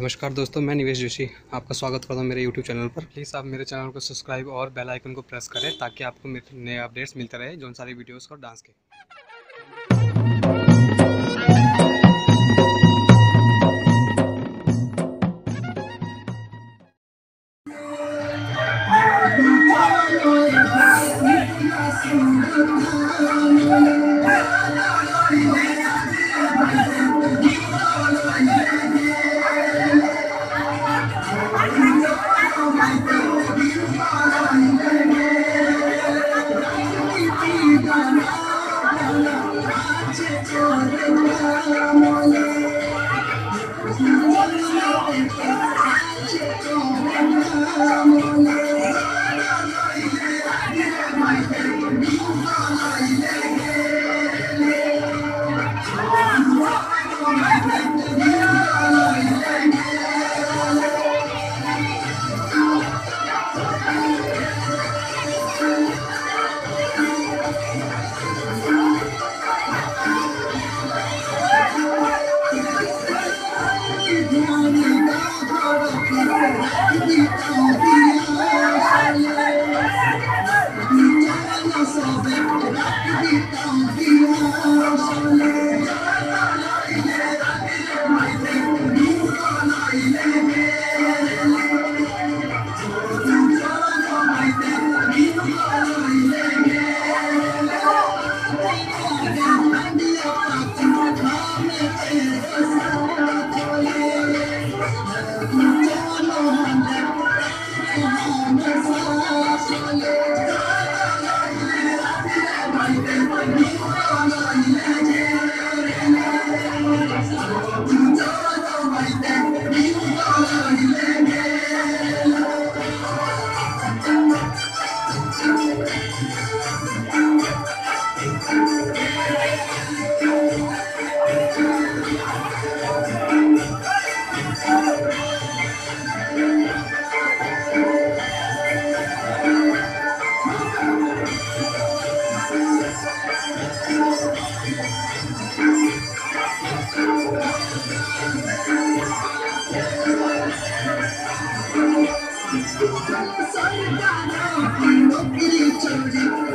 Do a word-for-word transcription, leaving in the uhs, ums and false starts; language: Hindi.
नमस्कार दोस्तों, मैं निवेश जोशी आपका स्वागत करता हूँ मेरे यूट्यूब चैनल पर। प्लीज़ आप मेरे चैनल को सब्सक्राइब और बेल आइकन को प्रेस करें ताकि आपको नए अपडेट्स मिलते रहे जौनसारी वीडियोस और डांस के। I'm sorry, I'm not